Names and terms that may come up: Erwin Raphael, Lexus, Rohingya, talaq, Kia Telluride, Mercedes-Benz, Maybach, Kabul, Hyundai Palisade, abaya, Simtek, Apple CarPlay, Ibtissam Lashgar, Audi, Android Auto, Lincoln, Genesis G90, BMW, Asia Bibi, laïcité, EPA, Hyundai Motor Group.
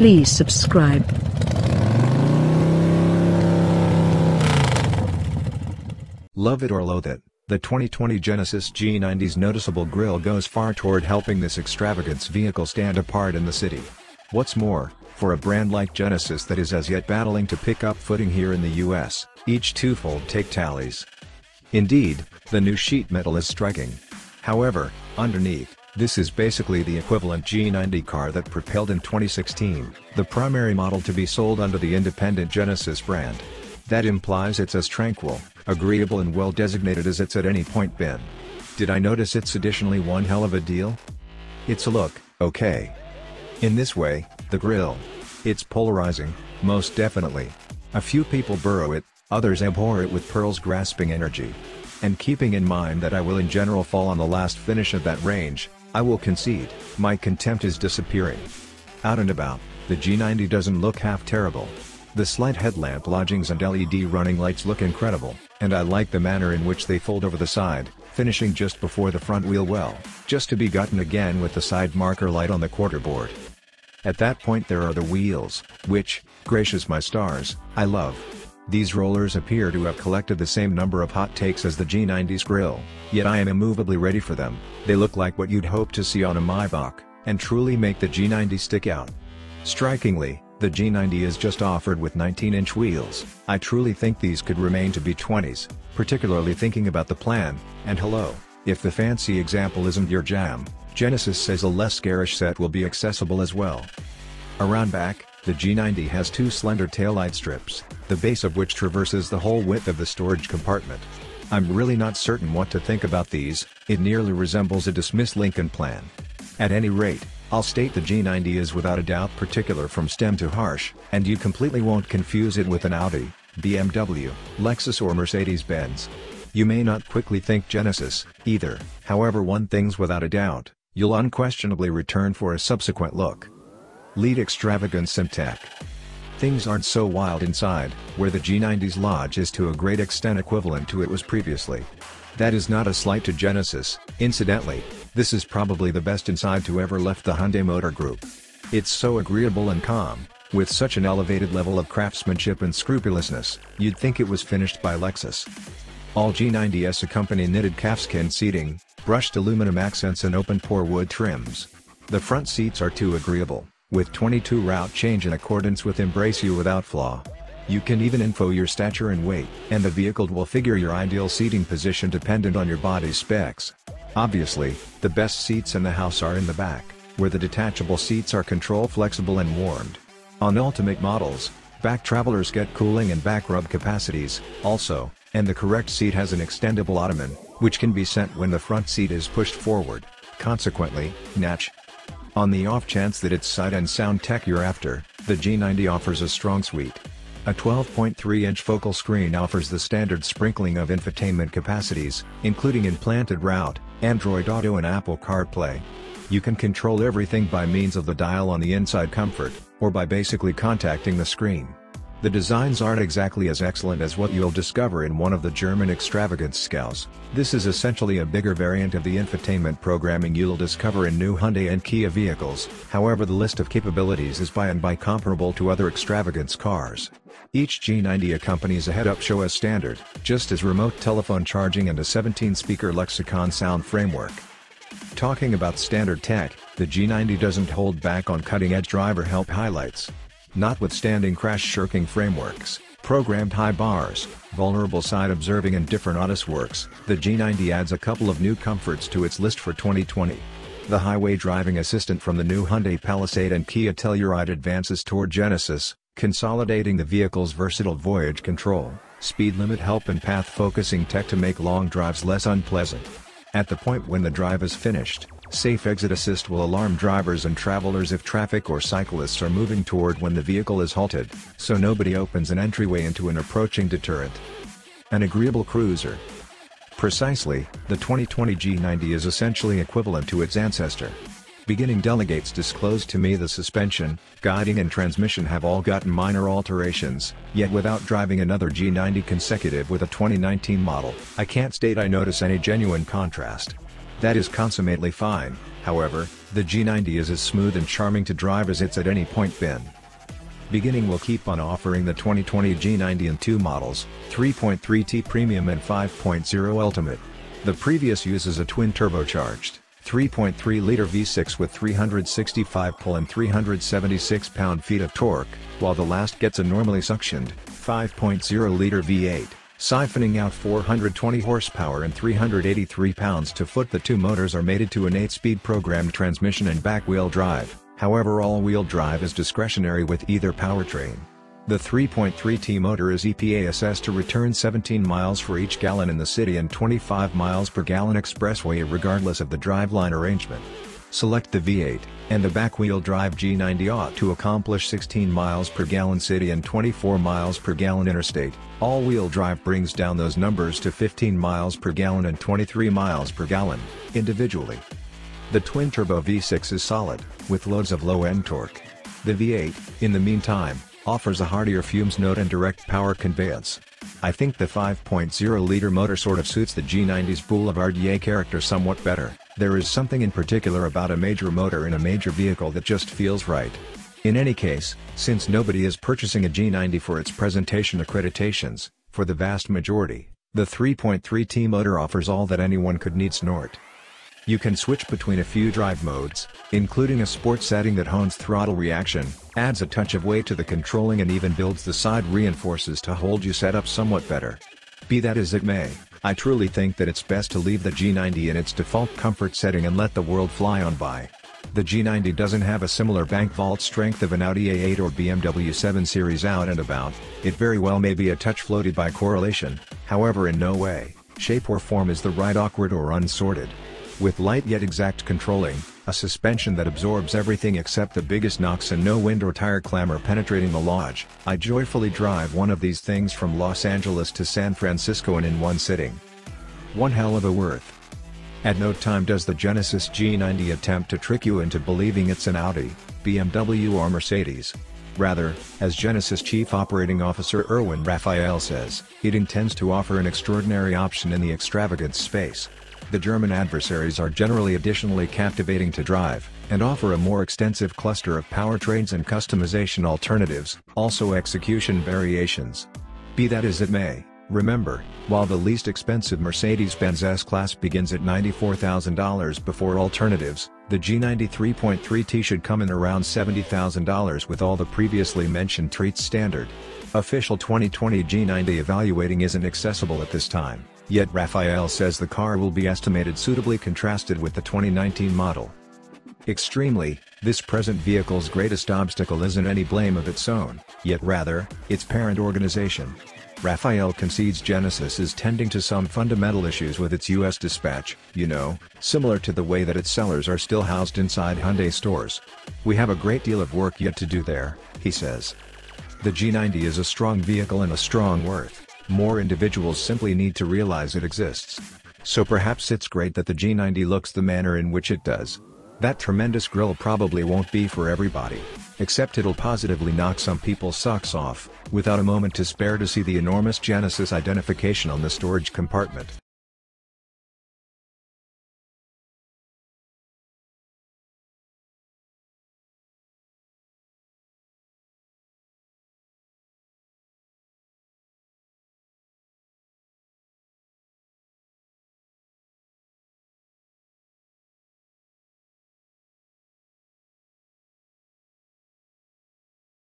Please subscribe. Love it or loathe it, the 2020 Genesis G90's noticeable grille goes far toward helping this extravagance vehicle stand apart in the city. What's more, for a brand like Genesis that is as yet battling to pick up footing here in the US, each twofold take tallies. Indeed, the new sheet metal is striking. However, underneath, this is basically the equivalent G90 car that propelled in 2016, the primary model to be sold under the independent Genesis brand. That implies it's as tranquil, agreeable and well designated as it's at any point been. Did I notice it's additionally one hell of a deal? It's a look, okay. In this way, the grille. It's polarizing, most definitely. A few people burrow it, others abhor it with Pearl's grasping energy. And keeping in mind that I will in general fall on the last finish of that range, I will concede, my contempt is disappearing. Out and about, the G90 doesn't look half terrible. The slight headlamp lodgings and LED running lights look incredible, and I like the manner in which they fold over the side, finishing just before the front wheel well, just to be gotten again with the side marker light on the quarterboard. At that point there are the wheels, which, gracious my stars, I love. These rollers appear to have collected the same number of hot takes as the G90's grille, yet I am immovably ready for them. They look like what you'd hope to see on a Maybach, and truly make the G90 stick out. Strikingly, the G90 is just offered with 19-inch wheels. I truly think these could remain to be 20s, particularly thinking about the plan, and hello, if the fancy example isn't your jam. Genesis says a less garish set will be accessible as well. Around back, the G90 has two slender taillight strips, the base of which traverses the whole width of the storage compartment. I'm really not certain what to think about these, it nearly resembles a dismissed Lincoln plan. At any rate, I'll state the G90 is without a doubt particular from stem to harsh, and you completely won't confuse it with an Audi, BMW, Lexus or Mercedes-Benz. You may not quickly think Genesis, either, however one thing's without a doubt. You'll unquestionably return for a subsequent look. Lead extravagant Simtek. Things aren't so wild inside, where the G90's lodge is to a great extent equivalent to it was previously. That is not a slight to Genesis, incidentally, this is probably the best inside to ever left the Hyundai Motor Group. It's so agreeable and calm, with such an elevated level of craftsmanship and scrupulousness, you'd think it was finished by Lexus. All G90s accompany knitted calfskin seating, brushed aluminum accents and open-pore wood trims. The front seats are too agreeable, with 22 route change in accordance with Embrace You Without Flaw. You can even info your stature and weight, and the vehicle will figure your ideal seating position dependent on your body specs. Obviously, the best seats in the house are in the back, where the detachable seats are control flexible and warmed. On ultimate models, back travelers get cooling and back rub capacities, also, and the correct seat has an extendable ottoman, which can be sent when the front seat is pushed forward, consequently, natch. On the off chance that it's sight and sound tech you're after, the G90 offers a strong suite. A 12.3-inch focal screen offers the standard sprinkling of infotainment capacities, including implanted route, Android Auto and Apple CarPlay. You can control everything by means of the dial on the inside comfort, or by basically contacting the screen. The designs aren't exactly as excellent as what you'll discover in one of the German extravagance scows. This is essentially a bigger variant of the infotainment programming you'll discover in new Hyundai and Kia vehicles, however the list of capabilities is by and by comparable to other extravagance cars. Each G90 accompanies a head-up show as standard, just as remote telephone charging and a 17-speaker lexicon sound framework. Talking about standard tech, the G90 doesn't hold back on cutting-edge driver help highlights. Notwithstanding crash-shirking frameworks, programmed high bars, vulnerable side observing and different Autos works, the G90 adds a couple of new comforts to its list for 2020. The highway driving assistant from the new Hyundai Palisade and Kia Telluride advances toward Genesis, consolidating the vehicle's versatile voyage control, speed limit help and path focusing tech to make long drives less unpleasant. At the point when the drive is finished, Safe Exit Assist will alarm drivers and travelers if traffic or cyclists are moving toward when the vehicle is halted, so nobody opens an entryway into an approaching deterrent. An agreeable cruiser. Precisely, the 2020 G90 is essentially equivalent to its ancestor. Beginning delegates disclosed to me the suspension, guiding and transmission have all gotten minor alterations, yet without driving another G90 consecutive with a 2019 model, I can't state I notice any genuine contrast. That is consummately fine, However, the G90 is as smooth and charming to drive as it's at any point been. Beginning will keep on offering the 2020 G90 in two models, 3.3T Premium and 5.0 Ultimate. The previous uses a twin turbocharged, 3.3-liter V6 with 365 pull and 376 pound-feet of torque, while the last gets a normally suctioned, 5.0-liter V8, siphoning out 420 horsepower and 383 pounds-to-foot. The two motors are mated to an 8-speed programmed transmission and back-wheel drive, however all-wheel drive is discretionary with either powertrain. The 3.3T motor is EPA assessed to return 17 miles for each gallon in the city and 25 miles per gallon expressway regardless of the driveline arrangement. Select the V8, and the back-wheel drive G90 ought to accomplish 16 miles per gallon city and 24 miles per gallon interstate. All-wheel drive brings down those numbers to 15 miles per gallon and 23 miles per gallon, individually. The twin-turbo V6 is solid, with loads of low-end torque. The V8, in the meantime, offers a heartier fumes note and direct power conveyance. I think the 5.0-liter motor sort of suits the G90's boulevardier character somewhat better. There is something in particular about a major motor in a major vehicle that just feels right. In any case, since nobody is purchasing a G90 for its presentation accreditations, for the vast majority, the 3.3T motor offers all that anyone could need. Snort. You can switch between a few drive modes, including a sport setting that hones throttle reaction, adds a touch of weight to the controlling and even builds the side reinforces to hold you set up somewhat better. Be that as it may, I truly think that it's best to leave the G90 in its default comfort setting and let the world fly on by. The G90 doesn't have a similar bank vault strength of an Audi A8 or BMW 7 Series out and about. It very well may be a touch floated by correlation, however in no way, shape or form is the ride awkward or unsorted. With light yet exact controlling, a suspension that absorbs everything except the biggest knocks and no wind or tire clamor penetrating the lodge, I joyfully drive one of these things from Los Angeles to San Francisco and in one sitting. One hell of a worth. At no time does the Genesis G90 attempt to trick you into believing it's an Audi, BMW or Mercedes. Rather, as Genesis Chief Operating Officer Erwin Raphael says, it intends to offer an extraordinary option in the extravagance space. The German adversaries are generally additionally captivating to drive, and offer a more extensive cluster of powertrains and customization alternatives, also execution variations. Be that as it may, remember, while the least expensive Mercedes-Benz S-Class begins at $94,000 before alternatives, the G90 3.3T should come in around $70,000 with all the previously mentioned treats standard. Official 2020 G90 evaluating isn't accessible at this time. Yet Raphael says the car will be estimated suitably contrasted with the 2019 model. Extremely, this present vehicle's greatest obstacle isn't any blame of its own, yet rather, its parent organization. Raphael concedes Genesis is tending to some fundamental issues with its U.S. dispatch, similar to the way that its sellers are still housed inside Hyundai stores. We have a great deal of work yet to do there, he says. The G90 is a strong vehicle and a strong worth. More individuals simply need to realize it exists. So perhaps it's great that the G90 looks the manner in which it does. That tremendous grille probably won't be for everybody, except it'll positively knock some people's socks off, without a moment to spare to see the enormous Genesis identification on the storage compartment.